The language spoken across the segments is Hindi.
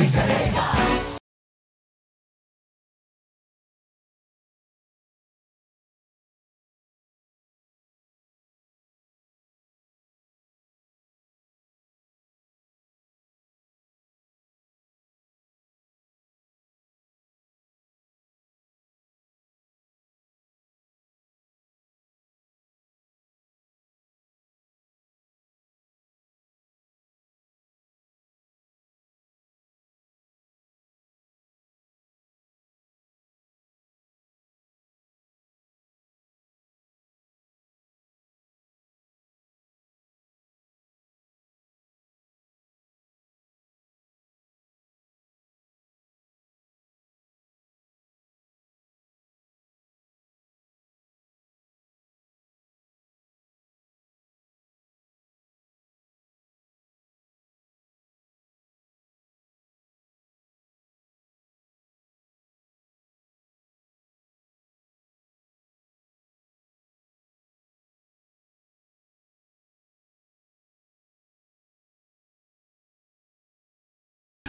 भी करेगा।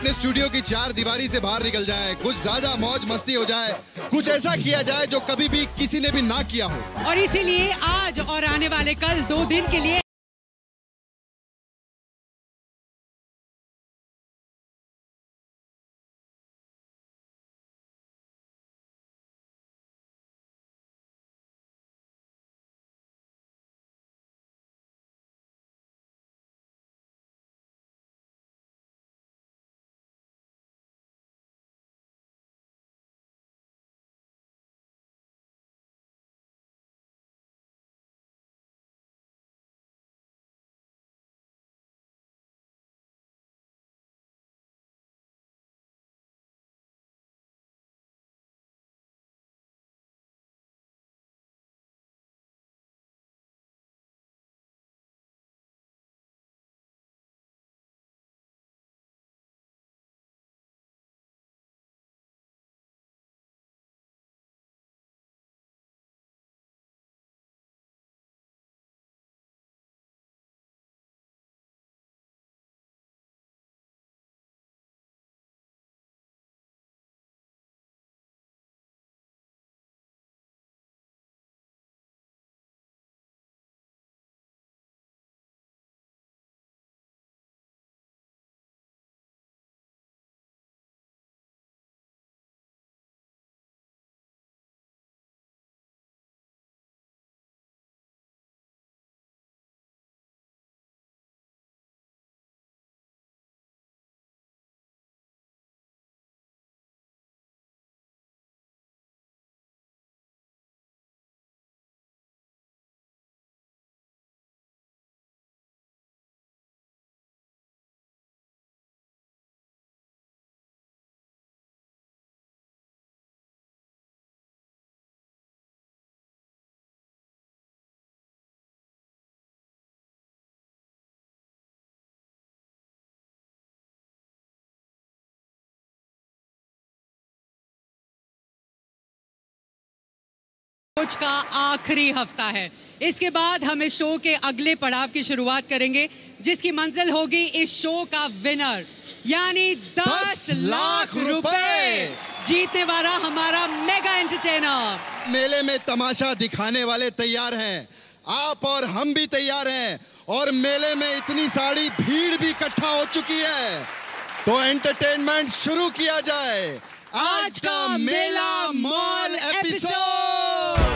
अपने स्टूडियो की चार दीवारी से बाहर निकल जाए, कुछ ज्यादा मौज मस्ती हो जाए, कुछ ऐसा किया जाए जो कभी भी किसी ने भी ना किया हो। और इसीलिए आज और आने वाले कल 2 दिन के लिए कुछ का आखिरी हफ्ता है। इसके बाद हम इस शो के अगले पड़ाव की शुरुआत करेंगे, जिसकी मंजिल होगी इस शो का विनर यानी 10 लाख रुपए जीतने वाला हमारा मेगा एंटरटेनर। मेले में तमाशा दिखाने वाले तैयार हैं, आप और हम भी तैयार हैं, और मेले में इतनी सारी भीड़ भी इकट्ठा हो चुकी है, तो एंटरटेनमेंट शुरू किया जाए। आज का Mela mall episode.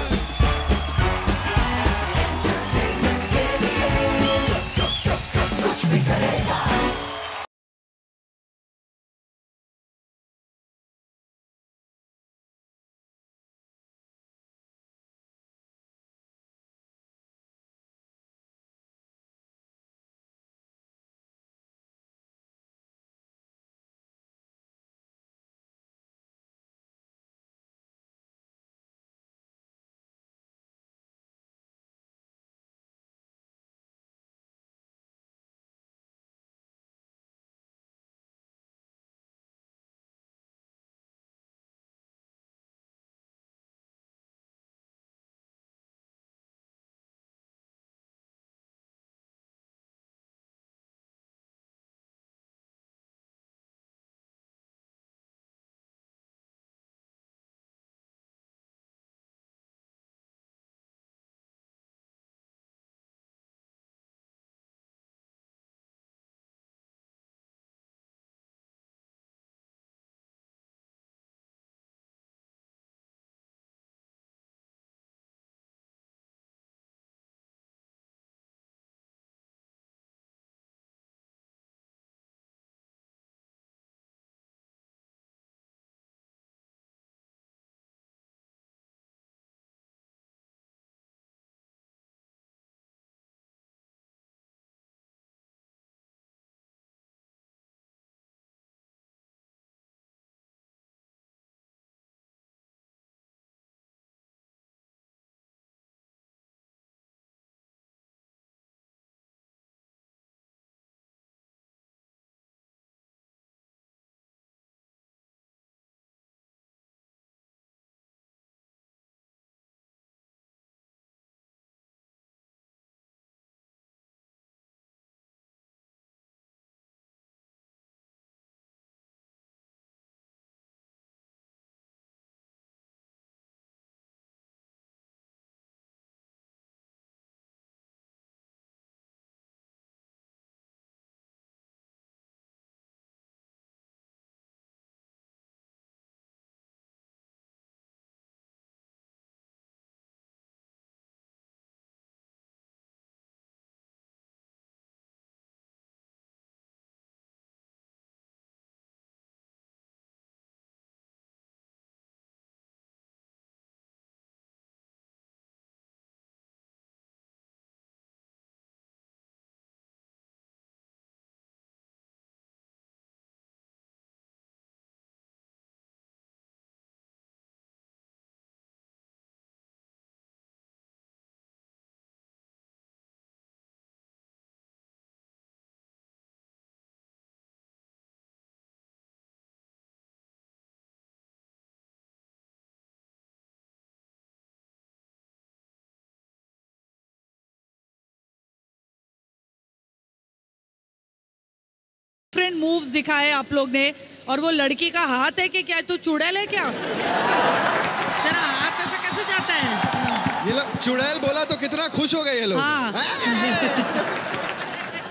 Different moves दिखाए आप लोग ने और वो लड़की का हाथ है कि क्या? तू चुड़ैल है क्या? तेरा हाथ ऐसे कैसे जाता है? ये लोग चुड़ैल बोला तो कितना खुश हो गए ये लोग।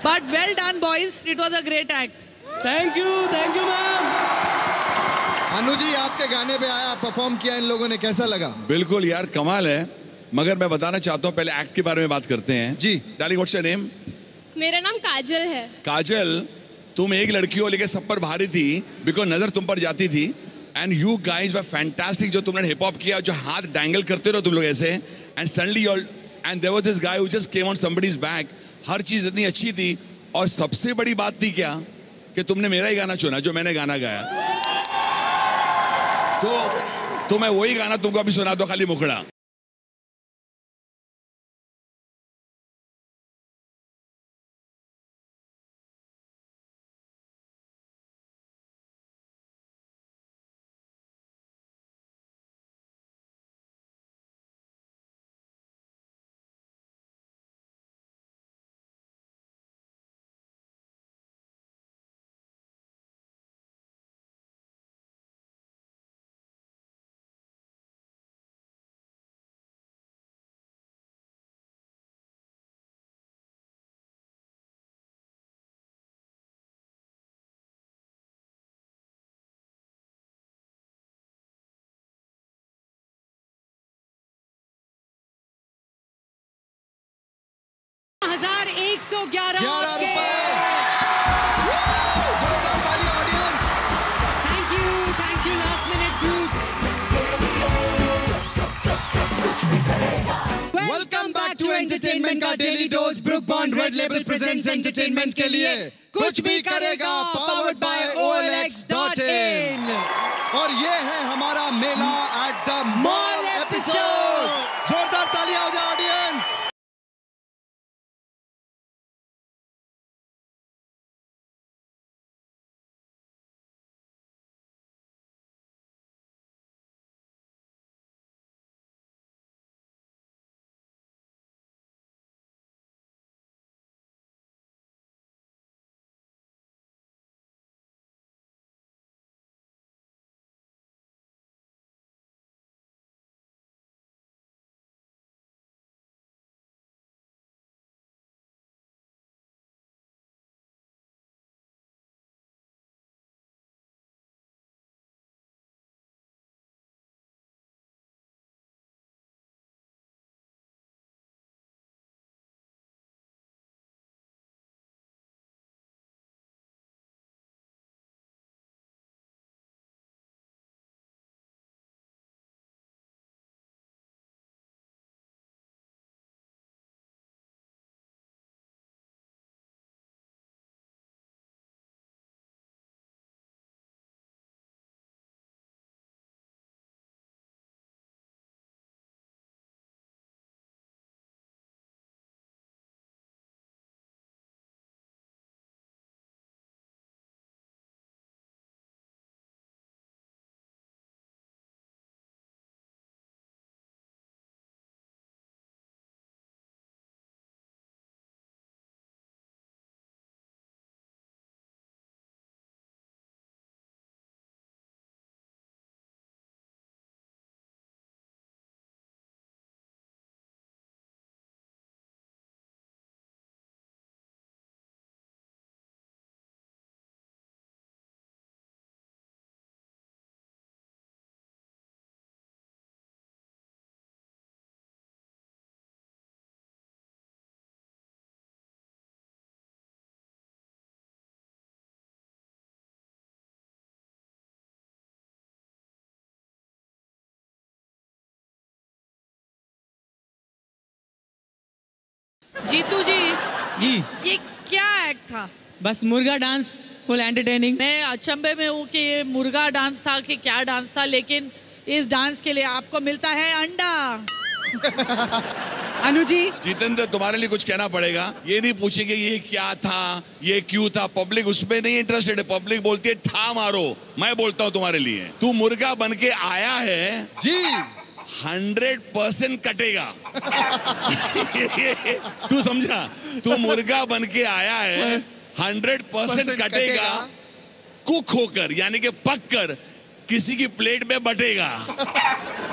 But well done boys, it was a great act. Thank you ma'am. अनु जी आपके गाने पे आया, परफॉर्म किया इन लोगों ने, कैसा लगा? बिल्कुल यार कमाल है, मगर मैं बताना चाहता हूँ पहले एक्ट के बारे में बात करते हैं। जी डार्लिंग व्हाट्स योर नेम? मेरा नाम काजल है। काजल तुम एक लड़की हो लेकिन सब पर भारी थी बिकॉज नजर तुम पर जाती थी। And you guys were fantastic, जो तुमने हिप हॉप किया, जो हाथ डैंगल करते रहो तुम लोग ऐसे। And suddenly and there was this guy who just came on somebody's back. हर चीज़ इतनी अच्छी थी और सबसे बड़ी बात थी क्या कि तुमने मेरा ही गाना चुना जो मैंने गाना गाया। तो मैं वही गाना तुमको अभी सुना दो, खाली मुखड़ा। Thank you last minute group. Welcome back to Entertainment Ka Daily Dose. Brook Bond Red Label presents Entertainment Ke Liye Kuch Bhi Karega, powered by olx.in. और ये है हमारा मेला at the mall episode. जोरदार तालियां हो जाए ऑडियंस। जीतू जी, ये क्या एक्ट था? बस मुर्गा डांस, फुल एंटरटेनिंग। मैं अचंभे में हूँ कि ये मुर्गा डांस था कि क्या डांस था, लेकिन इस डांस के लिए आपको मिलता है अंडा। अनु जी, जितेंद्र तुम्हारे लिए कुछ कहना पड़ेगा। ये नहीं पूछेंगे ये क्या था, ये क्यों था, पब्लिक उसमें नहीं इंटरेस्टेड है। पब्लिक बोलती है ठा मारो, मैं बोलता हूँ तुम्हारे लिए तू मुर्गा बन के आया है जी, 100% कटेगा। तू समझा, तू मुर्गा बन के आया है 100% कटेगा कुक होकर, यानी कि पक कर किसी की प्लेट में बटेगा।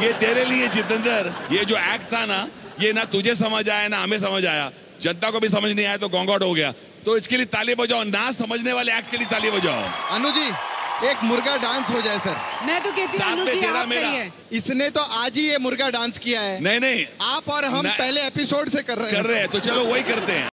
ये तेरे लिए जितेंद्र, ये जो एक्ट था ना, ये ना तुझे समझ आया ना हमें समझ आया, जनता को भी समझ नहीं आया तो गॉन्गआउट हो गया। तो इसके लिए ताली बजाओ, ना समझने वाले एक्ट के लिए ताली बजाओ। अनु जी एक मुर्गा डांस हो जाए सर। मैं तो कहती हूं अनु जी आप करिए। इसने तो आज ही ये मुर्गा डांस किया है। नहीं नहीं, आप और हम पहले एपिसोड से कर रहे हैं तो चलो वही करते हैं।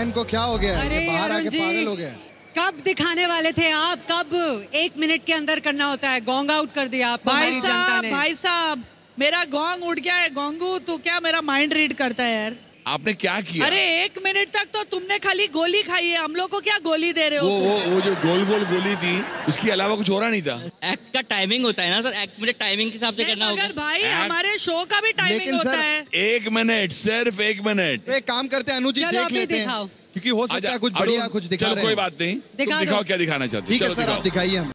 फैन को क्या हो गया है? ये बाहर आके पागल हो गया। कब दिखाने वाले थे आप? कब? 1 मिनट के अंदर करना होता है। गोंग आउट कर दिया आप। भाई साहब मेरा गोंग उड़ गया है। गोंगू तू क्या मेरा माइंड रीड करता है यार। आपने क्या किया? अरे 1 मिनट तक तो तुमने खाली गोली खाई है। हम लोग को क्या गोली दे रहे हो? वो जो गोल गोल गोली थी उसके अलावा कुछ हो रहा नहीं था। एक्ट का टाइमिंग होता है ना सर। 1 मिनट टाइमिंग के हिसाब से करना होगा। भाई हमारे शो का भी टाइमिंग होता है। 1 मिनट, सिर्फ 1 मिनट। एक काम करते हैं अनुज जी, देख लेते हैं क्योंकि हो सकता है कुछ बढ़िया कुछ दिखा। कोई बात नहीं, दिखाओ क्या दिखाना चाहते हो। ठीक है सर आप दिखाइए।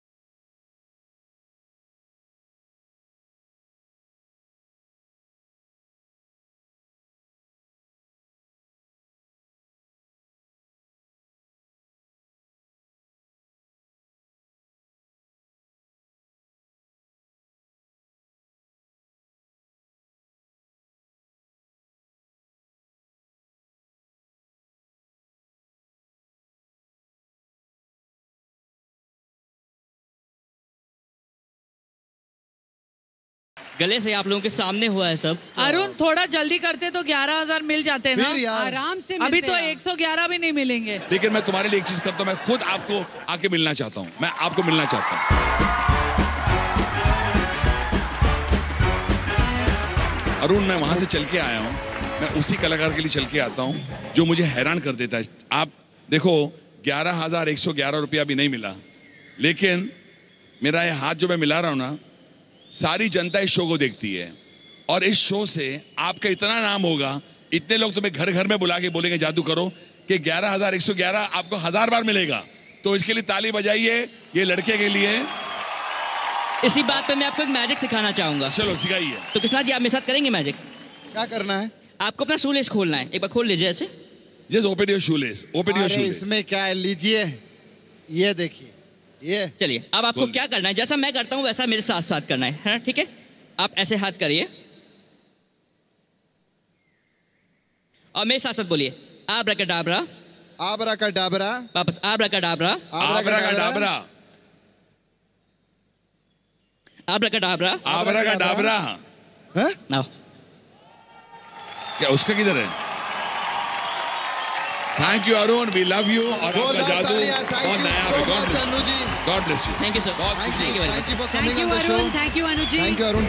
गले से आप लोगों के सामने हुआ है सब। अरुण थोड़ा जल्दी करते तो 11,000 मिल जाते हैं ना आराम से। अभी तो 111 भी नहीं मिलेंगे। लेकिन मैं तुम्हारे लिए एक चीज करता हूँ, मैं खुद आपको आके मिलना चाहता हूँ। मैं आपको मिलना चाहता हूँ अरुण। मैं वहां से चल के आया हूँ। मैं उसी कलाकार के लिए चल के आता हूँ जो मुझे हैरान कर देता है। आप देखो 11,111 रुपया भी नहीं मिला, लेकिन मेरा ये हाथ जो मैं मिला रहा हूँ ना, सारी जनता इस शो को देखती है और इस शो से आपका इतना नाम होगा, इतने लोग तुम्हें घर घर में बुला के बोलेंगे जादू करो कि 11,111 आपको 1000 बार मिलेगा। तो इसके लिए ताली बजाइए ये लड़के के लिए। इसी बात पे मैं आपको एक मैजिक सिखाना चाहूंगा। चलो सिखाइए। तो किसना जी आप मेरे साथ करेंगे मैजिक? क्या करना है आपको? अपना शूलेस खोलना है। एक बार खोल लीजिए ऐसे। Just open your shoelace, open your shoelace. इसमें क्या लीजिए, ये देखिए ये। चलिए अब आपको क्या करना है, जैसा मैं करता हूँ वैसा मेरे साथ साथ करना है, ठीक है? आप ऐसे हाथ करिए और मेरे साथ साथ बोलिए आब्राकडाब्रा आब्राकडाब्रा। वापस आब्राकडाब्रा आब्राकडाब्रा आब्राकडाब्रा आब्राकडाब्रा। हैं नाउ क्या उसका किधर है? Thank you Arun, we love you और आपका जादू बहुत नया है। God bless you. Thank you sir. Thank you for coming on the show. Thank you Arun. Thank you Arun.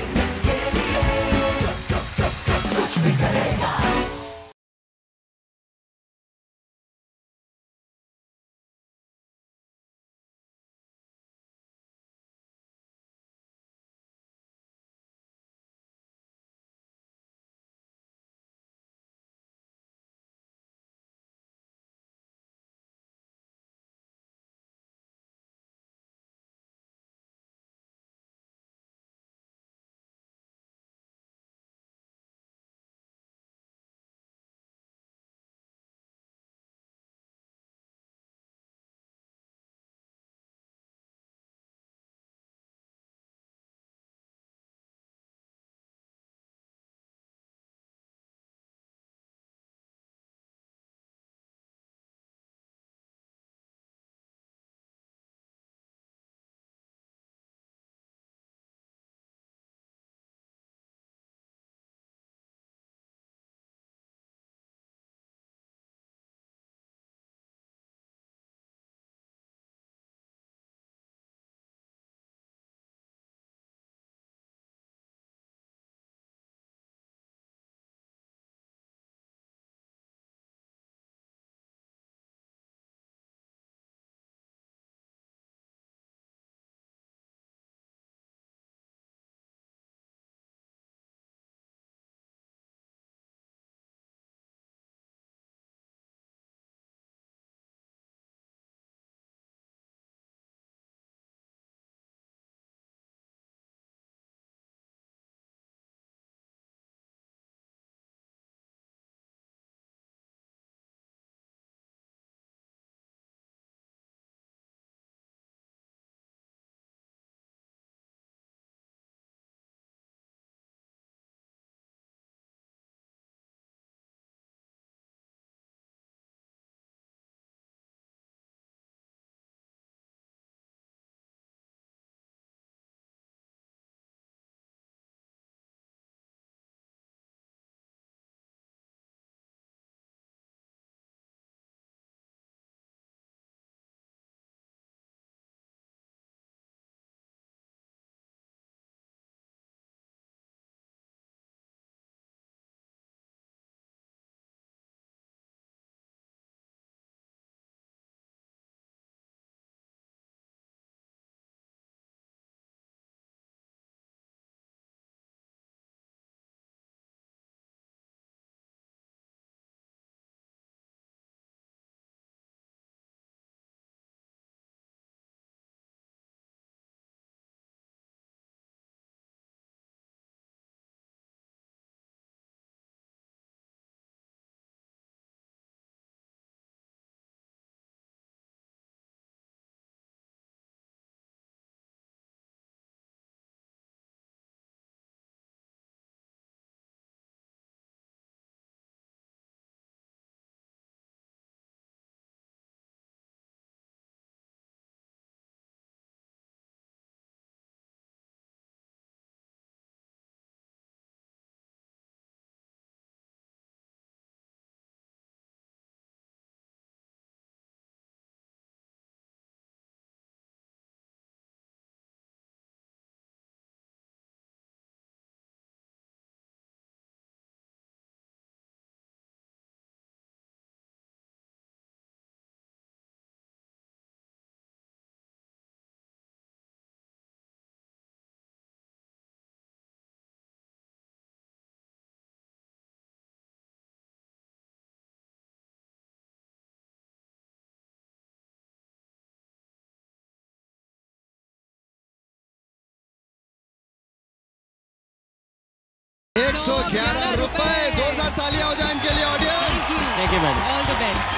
111 रुपए। जोरदार तालियां हो जाए इनके लिए audience. Thank you ma'am, all the best.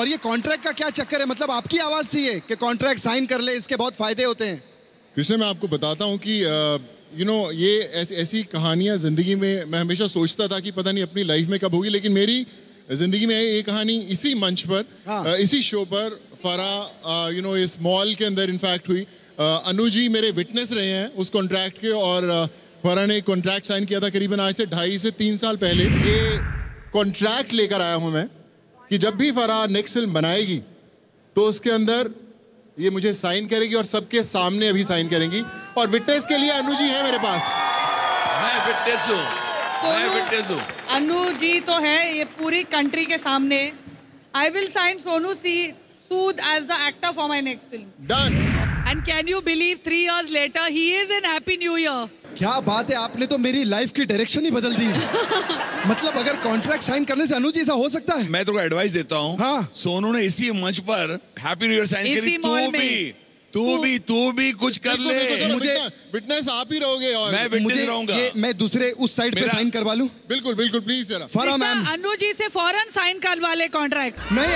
और ये कॉन्ट्रैक्ट का क्या चक्कर है? मतलब आपकी आवाज थी है कि कॉन्ट्रैक्ट साइन कर ले, इसके बहुत फायदे होते हैं। कृष्ण, मैं आपको बताता हूँ कि ये ऐसी कहानियाँ जिंदगी में मैं हमेशा सोचता था कि पता नहीं अपनी लाइफ में कब होगी, लेकिन मेरी जिंदगी में ये कहानी इसी मंच पर, हाँ। इसी शो पर फराह इस मॉल के अंदर इनफैक्ट हुई। अनु जी मेरे विटनेस रहे हैं उस कॉन्ट्रैक्ट के, और फराह ने कॉन्ट्रैक्ट साइन किया था करीबन आज से 2.5 से 3 साल पहले। ये कॉन्ट्रैक्ट लेकर आया हूँ मैं कि जब भी फराह नेक्स्ट फिल्म बनाएगी तो उसके अंदर ये मुझे साइन करेगी और सबके सामने अभी साइन करेंगी। और विटनेस के लिए अनु जी है मेरे पास। मैं विटनेस हूँ, मैं विटनेस हूँ। अनु जी तो है ये पूरी कंट्री के सामने। I will sign Sonu Sood as the actor for my next film. Done. And can you believe 3 years later he is in Happy New Year. क्या बात है, आपने तो मेरी लाइफ की डायरेक्शन ही बदल दी। मतलब अगर कॉन्ट्रैक्ट साइन करने से अनुजी ऐसा हो सकता है? मैं तो एडवाइस देता हूँ, हाँ। सोनू ने इसी मंच पर हैप्पी न्यू ईयर साइन करी। तू भी कुछ कर ले। मुझे विटनेस आप ही रहोगे और मैं विटनेस रहूंगा। मैं दूसरे उस साइड पे साइन करवा लूं? बिल्कुल बिल्कुल, प्लीज जरा फराह मैम अनु जी से फौरन साइन करवा ले कॉन्ट्रैक्ट। नहीं,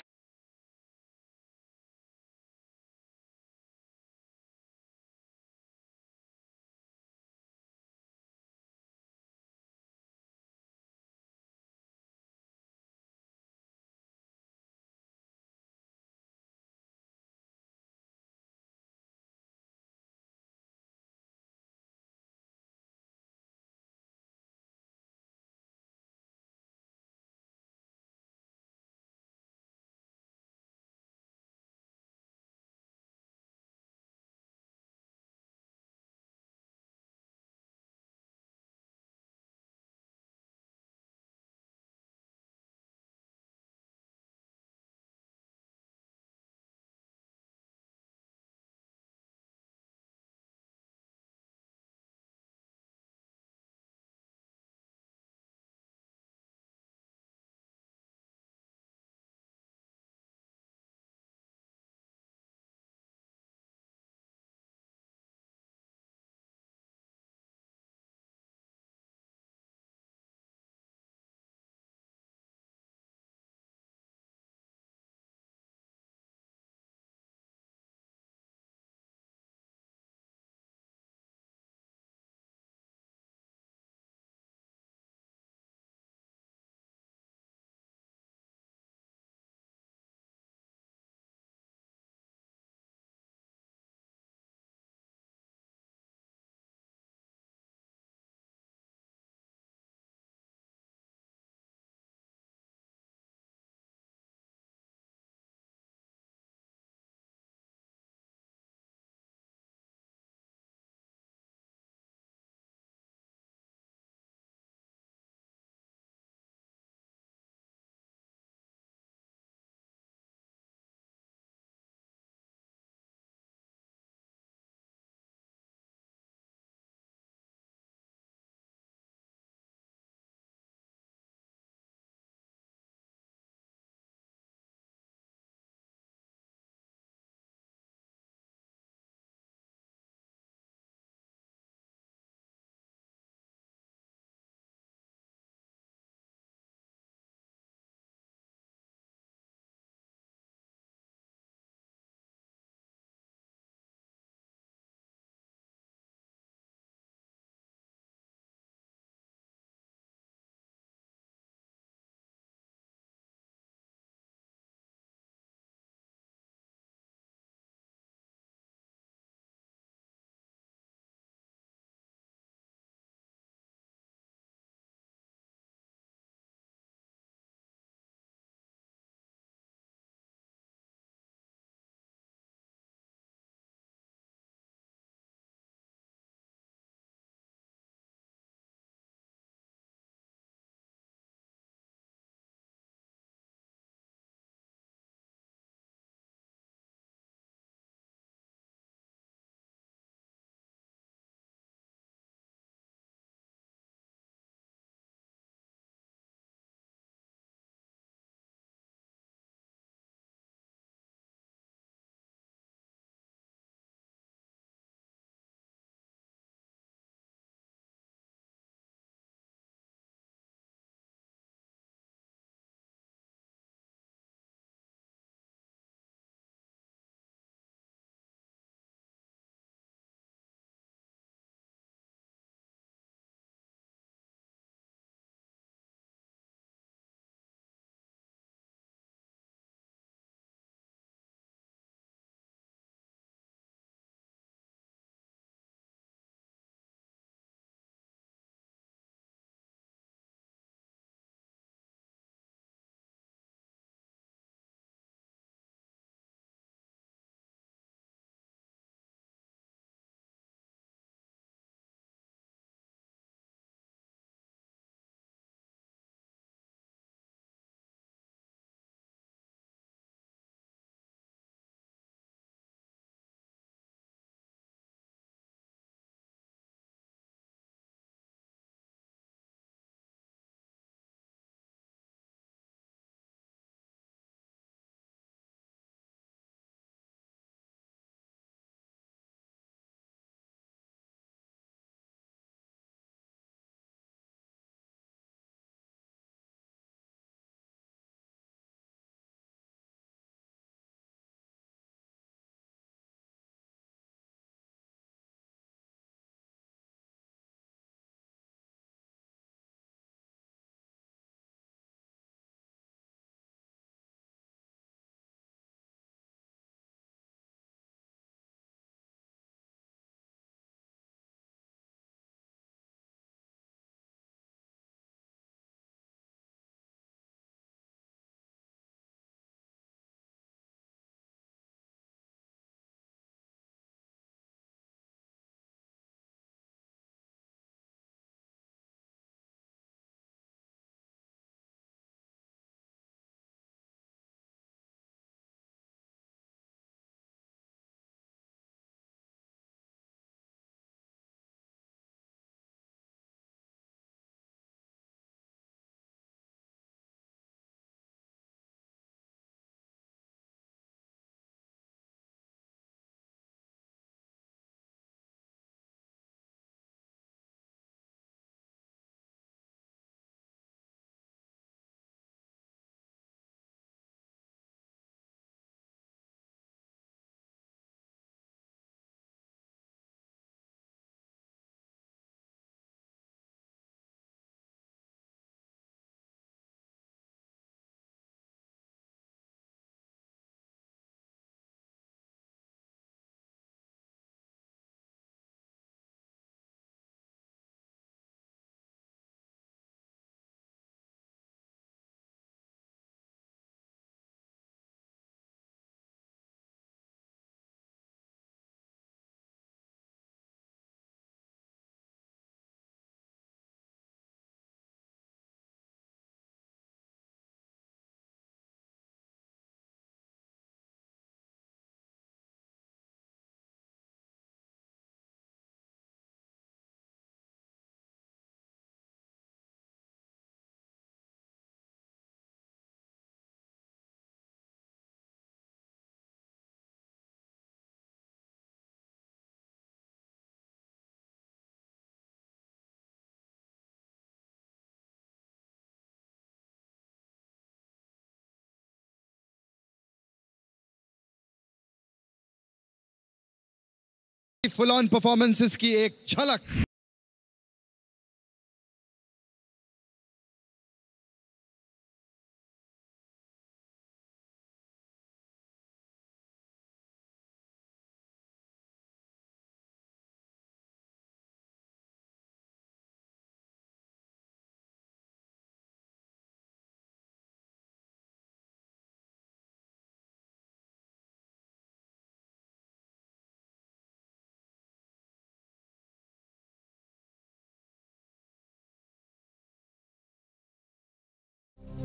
फुल ऑन परफॉर्मेंसेस की एक झलक।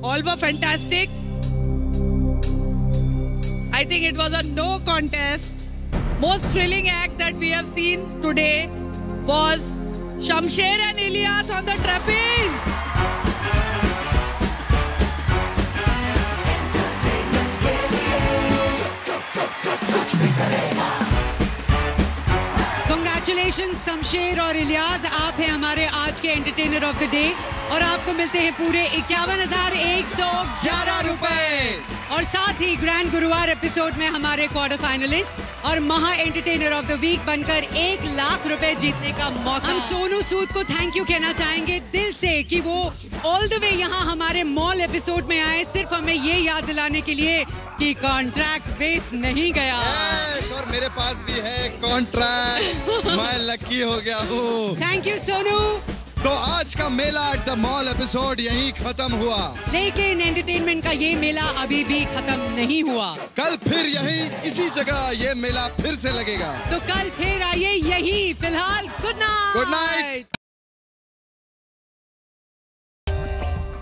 All were fantastic. I think it was a no contest. Most thrilling act that we have seen today was Shamsher and Ilyas on the trapeze. Entertainment Ke Liye Kuch Bhi Karega. Congratulations Shamsher और इलियास, आप हैं हमारे आज के entertainer of the day. और आपको मिलते हैं पूरे 51,111 रुपए। और साथ ही ग्रैंड गुरुवार एपिसोड में हमारे क्वार्टर फाइनलिस्ट और महा एंटरटेनर ऑफ द वीक बनकर 1 लाख रुपए जीतने का मौका। हम सोनू सूद को थैंक यू कहना चाहेंगे दिल से कि वो ऑल द वे यहाँ हमारे मॉल एपिसोड में आए, सिर्फ हमें ये याद दिलाने के लिए कि कॉन्ट्रैक्ट वेस्ट नहीं गया। और मेरे पास भी है कॉन्ट्रैक्ट, मैं लकी हो गया हूँ। Thank you Sonu. तो आज का Mela at the mall episode यहीं खत्म हुआ, लेकिन एंटरटेनमेंट का ये मेला अभी भी खत्म नहीं हुआ। कल फिर यहीं इसी जगह ये मेला फिर से लगेगा, तो कल फिर आइए यहीं। फिलहाल गुड नाइट। Good night.